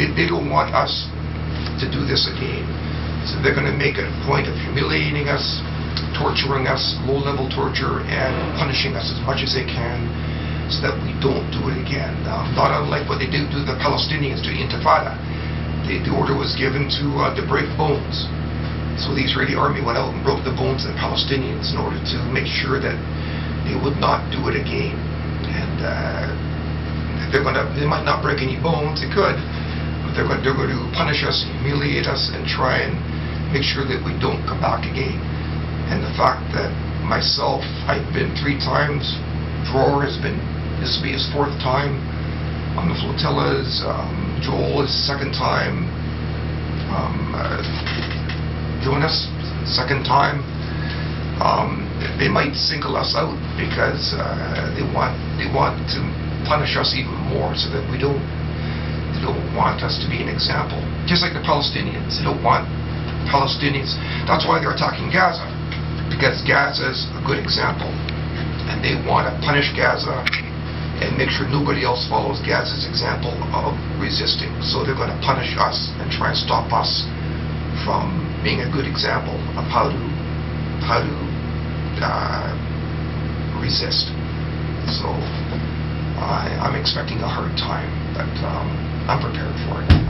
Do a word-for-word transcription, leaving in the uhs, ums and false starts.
they, they don't want us to do this again. So they're going to make a point of humiliating us, torturing us, low-level torture, and punishing us as much as they can so that we don't do it again. Now, not unlike what they did to the Palestinians, to the Intifada. The, the order was given to, uh, to break bones. So the Israeli army went out and broke the bones of the Palestinians in order to make sure that they would not do it again. And uh, they're gonna, they might not break any bones, they could, but they're going, they're going to punish us, humiliate us, and try and make sure that we don't come back again. And the fact that myself, I've been three times, Dror has been, this will be his fourth time on the flotillas, um, Joel is second time, um, uh, Jonas second time. Um, they might single us out because uh, they want they want to punish us even more, so that we don't they don't want us to be an example. Just like the Palestinians, they don't want Palestinians. That's why they're attacking Gaza, because Gaza is a good example, and they want to punish Gaza and make sure nobody else follows Gaza's example of resisting. So they're going to punish us and try and stop us from being a good example of how to how to uh, resist. So I, I'm expecting a hard time, but um, I'm prepared for it.